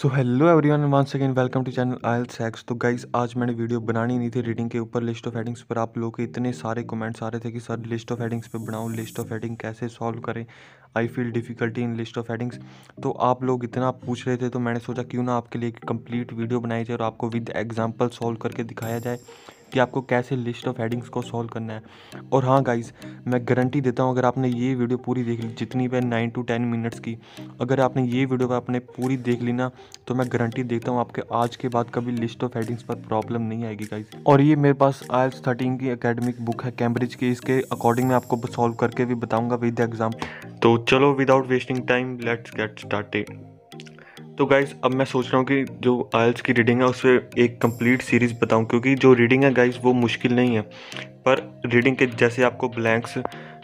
So hello everyone, once again welcome to channel IELTS X. तो guys, आज मैंने video बनानी नहीं थी रीडिंग के ऊपर। लिस्ट ऑफ हेडिंग्स पर आप लोगों के इतने सारे कमेंट्स आ रहे थे कि सर लिस्ट ऑफ हेडिंग्स पे बनाऊँ, लिस्ट ऑफ हेडिंग कैसे सॉल्व करें, I feel difficulty in list of headings. तो आप लोग इतना पूछ रहे थे तो मैंने सोचा क्यों ना आपके लिए एक कंप्लीट वीडियो बनाई जाए और आपको विद एग्जाम्पल सॉल्व करके दिखाया जाए कि आपको कैसे लिस्ट ऑफ हेडिंग्स को सॉल्व करना है। और हाँ गाइज़, मैं गारंटी देता हूँ अगर आपने ये वीडियो पूरी देख ली, जितनी भी 9 to 10 मिनट्स की, अगर आपने ये वीडियो आपने पूरी देख ली ना, तो मैं गारंटी देता हूँ आपके आज के बाद कभी लिस्ट ऑफ हेडिंग्स पर प्रॉब्लम नहीं आएगी गाइज़। और ये मेरे पास IELTS 13 की अकेडमिक बुक है कैम्ब्रिज की, इसके अकॉर्डिंग मैं आपको सॉल्व करके भी बताऊँगा विद एग्जाम। तो चलो without wasting time, let's get started. तो गाइज़, अब मैं सोच रहा हूँ कि जो IELTS की रीडिंग है उस पर एक कंप्लीट सीरीज़ बताऊं, क्योंकि जो रीडिंग है गाइज़ वो मुश्किल नहीं है, पर रीडिंग के जैसे आपको ब्लैंक्स,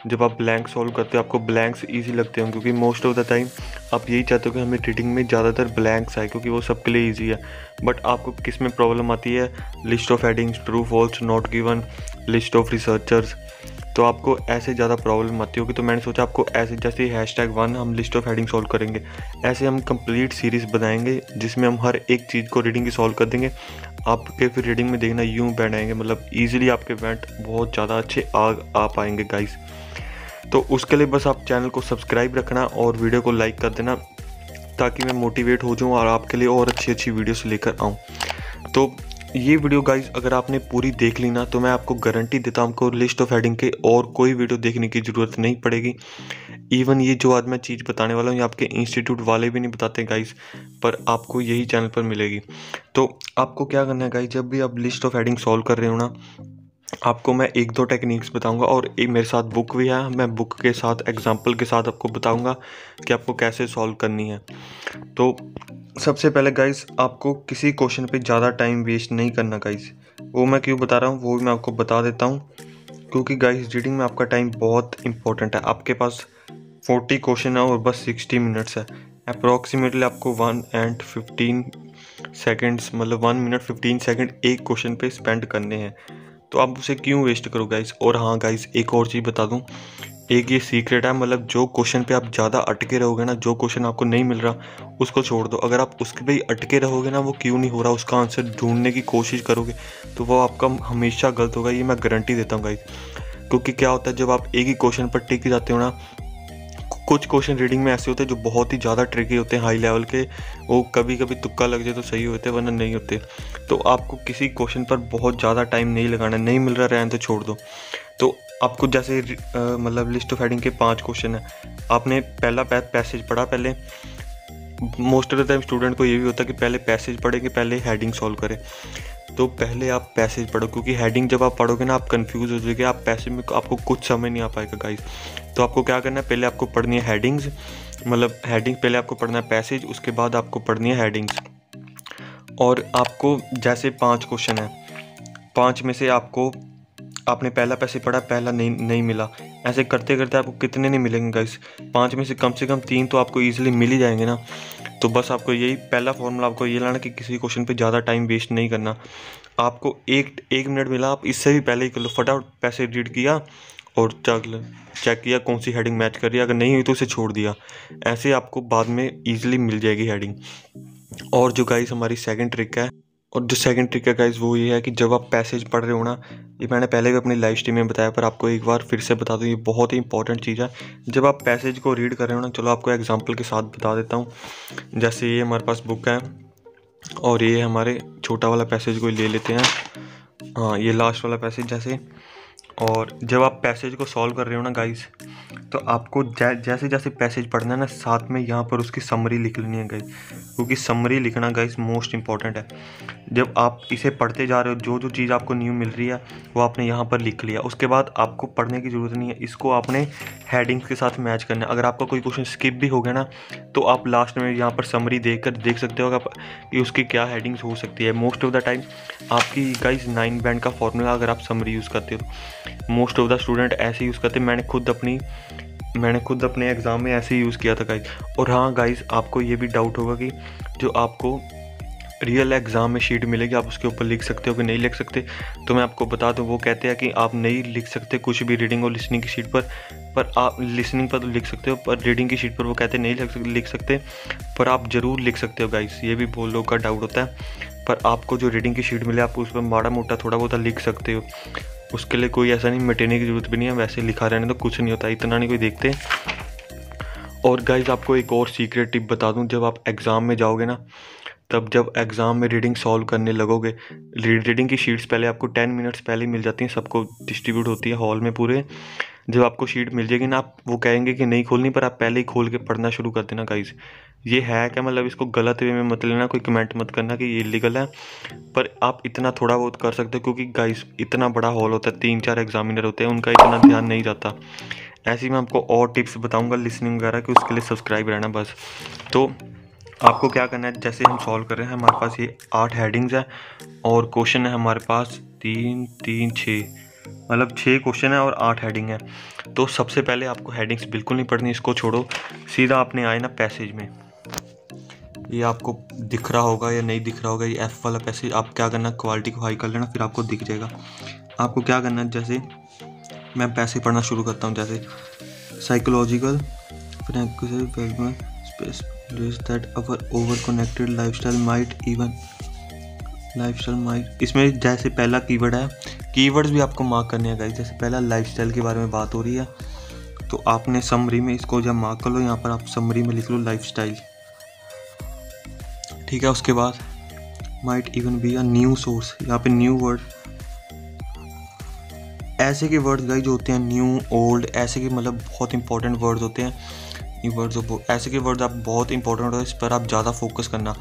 जब आप ब्लैंक सॉल्व करते हो आपको ब्लैंक्स इजी लगते हो, क्योंकि मोस्ट ऑफ द टाइम आप यही चाहते हो कि हमें रीडिंग में ज़्यादातर ब्लैंक्स आए क्योंकि वो सबके लिए ईजी है। बट आपको किस में प्रॉब्लम आती है? List of headings, true false, not given, list of researchers. तो आपको ऐसे ज़्यादा प्रॉब्लम आती होगी, तो मैंने सोचा आपको ऐसे जैसे #1 हम लिस्ट ऑफ हेडिंग सॉल्व करेंगे, ऐसे हम कंप्लीट सीरीज़ बनाएंगे जिसमें हम हर एक चीज़ को रीडिंग की सॉल्व कर देंगे। आपके फिर रीडिंग में देखना यूँ बनाएंगे, मतलब ईजिली आपके वेंट बहुत ज़्यादा अच्छे आ पाएंगे गाइस। तो उसके लिए बस आप चैनल को सब्सक्राइब रखना और वीडियो को लाइक कर देना, ताकि मैं मोटिवेट हो जाऊँ और आपके लिए और अच्छी अच्छी वीडियोस लेकर आऊँ। तो ये वीडियो गाइज़ अगर आपने पूरी देख ली ना, तो मैं आपको गारंटी देता हूँ आपको लिस्ट ऑफ हेडिंग के और कोई वीडियो देखने की ज़रूरत नहीं पड़ेगी। इवन ये जो आज मैं चीज़ बताने वाला हूँ ये आपके इंस्टीट्यूट वाले भी नहीं बताते गाइज़, पर आपको यही चैनल पर मिलेगी। तो आपको क्या करना है गाइज़, जब भी आप लिस्ट ऑफ हेडिंग सॉल्व कर रहे हो ना, आपको मैं 1-2 टेक्निक्स बताऊंगा, और मेरे साथ बुक भी है, मैं बुक के साथ एग्जांपल के साथ आपको बताऊंगा कि आपको कैसे सॉल्व करनी है। तो सबसे पहले गाइस, आपको किसी क्वेश्चन पे ज़्यादा टाइम वेस्ट नहीं करना गाइस। वो मैं क्यों बता रहा हूँ वो भी मैं आपको बता देता हूँ, क्योंकि गाइस रीडिंग में आपका टाइम बहुत इंपॉर्टेंट है। आपके पास 40 क्वेश्चन है और बस 60 मिनट्स है अप्रॉक्सीमेटली। आपको 1 मिनट 15 सेकेंड्स, मतलब 1 मिनट 15 सेकेंड एक क्वेश्चन पे स्पेंड करने हैं, तो आप उसे क्यों वेस्ट करो गाइस। और हाँ गाइस, एक और चीज़ बता दूं, एक ये सीक्रेट है, मतलब जो क्वेश्चन पे आप ज़्यादा अटके रहोगे ना, जो क्वेश्चन आपको नहीं मिल रहा उसको छोड़ दो। अगर आप उसके पे अटके रहोगे ना, वो क्यों नहीं हो रहा उसका आंसर ढूंढने की कोशिश करोगे, तो वो आपका हमेशा गलत होगा, ये मैं गारंटी देता हूँ गाइस। क्योंकि क्या होता है, जब आप एक ही क्वेश्चन पर टिक जाते हो ना, कुछ क्वेश्चन रीडिंग में ऐसे होते हैं जो बहुत ही ज़्यादा ट्रिकी होते हैं, हाई लेवल के, वो कभी कभी तुक्का लग जाए तो सही होते वरना नहीं होते। तो आपको किसी क्वेश्चन पर बहुत ज़्यादा टाइम नहीं लगाना, नहीं मिल रहा रहने तो छोड़ दो। तो आपको जैसे मतलब लिस्ट ऑफ हेडिंग के 5 क्वेश्चन हैं, आपने पहला पैसेज पढ़ा। पहले most of the time student को ये भी होता है कि पहले पैसेज पढ़े कि पहले हेडिंग सॉल्व करें। तो पहले आप पैसेज पढ़ो, क्योंकि हेडिंग जब आप पढ़ोगे ना आप कंफ्यूज हो जाओगे, आप पैसेज में आपको कुछ समझ नहीं आ पाएगा गाइस। तो आपको क्या करना है, पहले आपको पढ़नी है हेडिंग्स, मतलब हेडिंग पहले आपको पढ़ना है, पैसेज उसके बाद आपको पढ़नी है हेडिंग्स। और आपको जैसे 5 क्वेश्चन हैं, 5 में से आपने पहला पैसेज पढ़ा, पहला नहीं मिला, ऐसे करते करते आपको कितने नहीं मिलेंगे गाइस, 5 में से कम 3 तो आपको ईजिली मिल ही जाएंगे ना। तो बस आपको यही पहला फॉर्मूला आपको ये लाना कि किसी क्वेश्चन पे ज़्यादा टाइम वेस्ट नहीं करना। आपको एक मिनट मिला, आप इससे भी पहले ही कर लो, फटाफट पैसेज रीड किया और चेक किया कौन सी हेडिंग मैच कर रही है, अगर नहीं हुई तो उसे छोड़ दिया। ऐसे आपको बाद में ईजिली मिल जाएगी हेडिंग। और जो गाइस हमारी सेकंड ट्रिक है गाइस वो ये है कि जब आप पैसेज पढ़ रहे हो ना, ये मैंने पहले भी अपनी लाइव स्ट्रीम में बताया पर आपको एक बार फिर से बता दूं, ये बहुत ही इंपॉर्टेंट चीज़ है। जब आप पैसेज को रीड कर रहे हो ना, चलो आपको एग्जांपल के साथ बता देता हूँ। जैसे ये हमारे पास बुक है और ये हमारे छोटा वाला पैसेज को ले लेते हैं, हाँ ये लास्ट वाला पैसेज जैसे। और जब आप पैसेज को सॉल्व कर रहे हो ना गाइस, तो आपको जैसे जैसे पैसेज पढ़ना है ना, साथ में यहाँ पर उसकी समरी लिख लेनी है गाइस, क्योंकि समरी लिखना गाइस मोस्ट इंपॉर्टेंट है। जब आप इसे पढ़ते जा रहे हो, जो जो चीज़ आपको न्यू मिल रही है वो आपने यहाँ पर लिख लिया, उसके बाद आपको पढ़ने की ज़रूरत नहीं है, इसको आपने हेडिंग्स के साथ मैच करना है। अगर आपका कोई क्वेश्चन स्किप भी हो गया ना, तो आप लास्ट में यहाँ पर समरी देख कर देख सकते हो आप कि उसकी क्या हेडिंग्स हो सकती है। मोस्ट ऑफ द टाइम आपकी गाइस 9 बैंड का फॉर्मूला अगर आप समरी यूज़ करते हो, मोस्ट ऑफ द स्टूडेंट ऐसे यूज़ करते हैं। मैंने खुद अपने एग्ज़ाम में ऐसे यूज़ किया था गाइस। और हाँ गाइस, आपको ये भी डाउट होगा कि जो आपको रियल एग्ज़ाम में शीट मिलेगी, आप उसके ऊपर लिख सकते हो कि नहीं लिख सकते। तो मैं आपको बता दूं, वो कहते हैं कि आप नहीं लिख सकते कुछ भी रीडिंग और लिसनिंग की शीट पर आप लिसनिंग पर तो लिख सकते हो, पर रीडिंग की शीट पर वो कहते हैं नहीं लिख सकते, पर आप ज़रूर लिख सकते हो गाइस। ये भी बहुत लोगों का डाउट होता है, पर आपको जो रीडिंग की शीट मिले आप उस पर माड़ा मोटा थोड़ा बहुत लिख सकते हो। उसके लिए कोई ऐसा नहीं मिटाने की ज़रूरत भी नहीं है, वैसे लिखा रहने तो कुछ नहीं होता, इतना नहीं कोई देखते। और गाइज आपको एक और सीक्रेट टिप बता दूं, जब आप एग्ज़ाम में जाओगे ना, तब जब एग्ज़ाम में रीडिंग सॉल्व करने लगोगे, रीडिंग की शीट्स पहले आपको 10 मिनट्स पहले मिल जाती हैं, सबको डिस्ट्रीब्यूट होती है हॉल में पूरे। जब आपको शीट मिल जाएगी ना, आप वो कहेंगे कि नहीं खोलनी, पर आप पहले ही खोल के पढ़ना शुरू कर देना गाइज़। ये है क्या मतलब, इसको गलत वे में मत लेना, कोई कमेंट मत करना कि ये इलीगल है, पर आप इतना थोड़ा बहुत कर सकते हो, क्योंकि गाइज़ इतना बड़ा हॉल होता है, 3-4 एग्जामिनर होते हैं, उनका इतना ध्यान नहीं जाता। ऐसे मैं आपको और टिप्स बताऊंगा लिसनिंग वगैरह की, उसके लिए सब्सक्राइब रहना बस। तो आपको क्या करना है, जैसे हम सॉल्व कर रहे हैं, हमारे पास ये 8 हेडिंग्स है और क्वेश्चन है हमारे पास 3, 3, 6, मतलब 6 क्वेश्चन है और 8 हेडिंग है। तो सबसे पहले आपको हेडिंग्स बिल्कुल नहीं पढ़नी, इसको छोड़ो, सीधा आपने आए ना पैसेज में, ये आपको दिख रहा होगा या नहीं दिख रहा होगा, ये F वाला पैसेज। आप क्या करना, क्वालिटी को हाई कर लेना, फिर आपको दिख जाएगा। आपको क्या करना है, जैसे मैं पैसे पढ़ना शुरू करता हूँ, जैसे psychological that our over connected lifestyle might. इसमें जैसे पहला कीवर्ड है, कीवर्ड्स भी आपको मार्क करने हैं गाइस। जैसे पहला लाइफस्टाइल के बारे में बात हो रही है, तो आपने समरी में इसको जब मार्क कर लो, यहाँ पर आप समरी में लिख लो लाइफस्टाइल, ठीक है। उसके बाद might even be a new source, यहाँ पे न्यू वर्ड, ऐसे के वर्ड्स गाइस जो होते हैं, न्यू, ओल्ड, ऐसे के मतलब बहुत इंपॉर्टेंट वर्ड्स होते हैं, न्यू वर्ड्स ऑफ, ऐसे के वर्ड्स आप बहुत इंपॉर्टेंट होते हैं, इस पर आप ज़्यादा फोकस करना।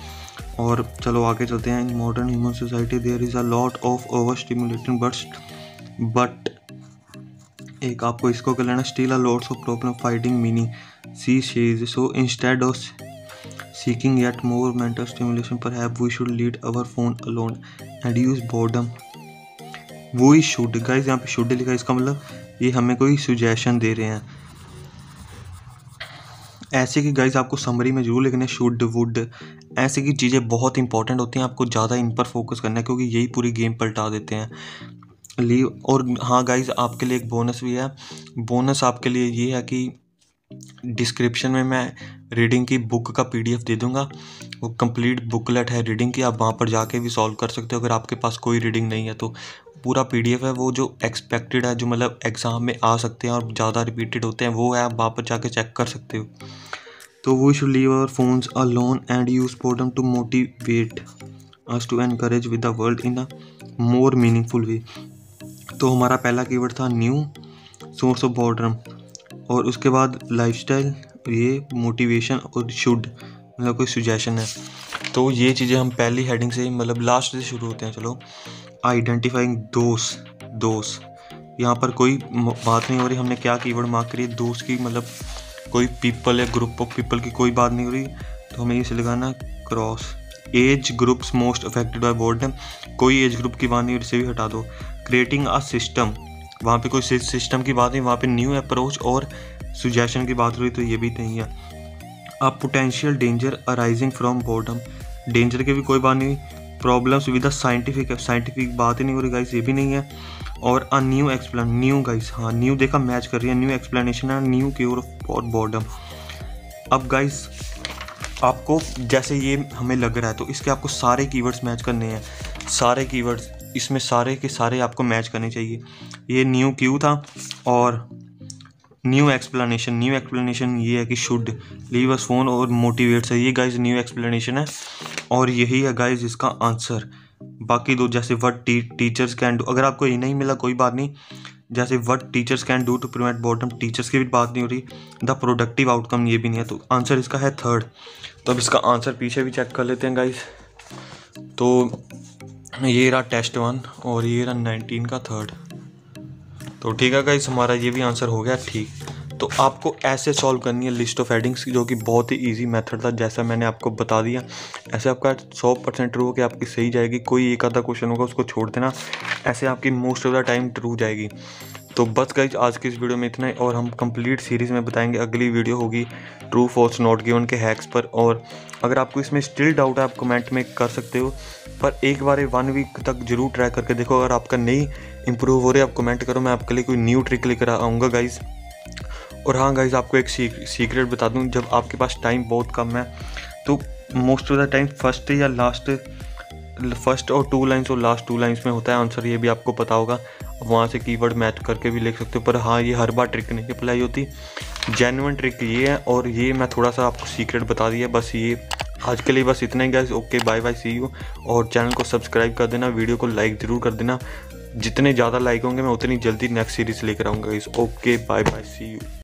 और चलो आगे चलते हैं। In modern human society there is a lot of over stimulating but एक आपको इसको कर लेना, still a lots of problem fighting meaning she's, so instead of seeking yet more mental stimulation perhaps we should lead our phone alone and use boredom. वो ही should guys, यहाँ पे should लिखा, इसका मतलब ये हमें कोई सुजेशन दे रहे हैं। ऐसे कि गाइज आपको समरी में जरूर लिखना है शुड, वुड, ऐसे की चीज़ें बहुत इंपॉर्टेंट होती हैं, आपको ज़्यादा इन पर फोकस करना है, क्योंकि यही पूरी गेम पलटा देते हैं। लीव। और हाँ गाइज आपके लिए एक बोनस भी है, बोनस आपके लिए ये है कि डिस्क्रिप्शन में मैं रीडिंग की बुक का PDF दे दूंगा, वो कंप्लीट बुकलेट है रीडिंग की, आप वहाँ पर जाके भी सॉल्व कर सकते हो। अगर आपके पास कोई रीडिंग नहीं है तो पूरा PDF है, वो जो एक्सपेक्टेड है, जो मतलब एग्ज़ाम में आ सकते हैं और ज़्यादा रिपीटेड होते हैं, वो है, आप वहाँ पर जाके चेक कर सकते हो। तो we should leave our phones alone and use boredom to motivate us to encourage with the world in a more meaningful way. तो हमारा पहला कीवर्ड था न्यू, सोर्स ऑफ बोर्डम, और उसके बाद लाइफस्टाइल, ये मोटिवेशन, और शुड मतलब कोई सुजेशन है। तो ये चीज़ें हम पहली हेडिंग से मतलब लास्ट से शुरू होते हैं। चलो आइडेंटिफाइंग दोस, यहाँ पर कोई बात नहीं हो रही, हमने क्या कीवर्ड मार्क करी है दोस्त की, मतलब कोई पीपल या ग्रुप ऑफ पीपल की कोई बात नहीं हो रही, तो हमें इसे लगाना cross. Age groups most affected by boredom, कोई एज ग्रुप की बात नहीं हो रही, इसे भी हटा दो। क्रिएटिंग अ सिस्टम, वहाँ पे कोई सिस्टम की बात नहीं, वहाँ पे न्यू अप्रोच और सुजेशन की बात हुई, तो ये भी नहीं है। अब potential danger arising from boredom, danger की भी कोई बात नहीं। प्रॉब्लम्स विद साइंटिफिक बात ही नहीं हो रही गाइस, ये भी नहीं है। और a new explain, new guys, हाँ न्यू देखा मैच कर रही है, न्यू एक्सप्लेनेशन है, न्यू क्योर फॉर बोर्डम। अब गाइस आपको जैसे ये हमें लग रहा है, तो इसके आपको सारे कीवर्ड्स मैच करने हैं, सारे कीवर्ड्स इसमें सारे के सारे आपको मैच करने चाहिए। ये न्यू क्यू था और न्यू एक्सप्लेनेशन ये है कि शुड लीव अस फोन और मोटिवेट्स है, ये गाइज न्यू एक्सप्लेनेशन है, और यही है गाइज इसका आंसर। बाकी दो जैसे व्हाट टीचर्स कैन डू, अगर आपको ये नहीं मिला कोई बात नहीं, जैसे what teachers can do to prevent boredom, teachers की भी बात नहीं हो रही। द प्रोडक्टिव आउटकम, ये भी नहीं है, तो आंसर इसका है 3rd। तो अब इसका आंसर पीछे भी चेक कर लेते हैं गाइज। तो ये रहा टेस्ट 1 और ये रहा 19 का 3rd। तो ठीक है गाइस, हमारा ये भी आंसर हो गया ठीक। तो आपको ऐसे सॉल्व करनी है लिस्ट ऑफ हेडिंग्स, जो कि बहुत ही इजी मेथड था, जैसा मैंने आपको बता दिया। ऐसे आपका 100% ट्रू हो कि आपकी सही जाएगी, कोई एक आधा क्वेश्चन होगा उसको छोड़ देना, ऐसे आपकी most of the time true जाएगी। तो बस गाइज आज की इस वीडियो में इतना ही, और हम कंप्लीट सीरीज़ में बताएंगे। अगली वीडियो होगी ट्रू फॉल्स नॉट गिवन के हैक्स पर, और अगर आपको इसमें स्टिल डाउट है आप कमेंट में कर सकते हो, पर एक बार 1 वीक तक जरूर ट्राई करके देखो। अगर आपका नहीं इम्प्रूव हो रहा है आप कमेंट करो, मैं आपके लिए कोई न्यू ट्रिक लेकर आऊँगा गाइज़। और हाँ गाइज़ आपको एक सीक्रेट बता दूँ, जब आपके पास टाइम बहुत कम है तो most of the time first और लास्ट टू लाइंस में होता है आंसर, ये भी आपको पता होगा। वहाँ से कीवर्ड मैच करके भी लिख सकते हो, पर हाँ ये हर बार ट्रिक नहीं अप्लाई होती, जेन्युइन ट्रिक ये है, और ये मैं थोड़ा सा आपको सीक्रेट बता दिया। बस ये आज के लिए बस इतना ही guys, okay bye bye see you, और चैनल को सब्सक्राइब कर देना, वीडियो को लाइक ज़रूर कर देना, जितने ज़्यादा लाइक होंगे मैं उतनी जल्दी नेक्स्ट सीरीज़ लेकर आऊँगा guys. Okay bye bye see you.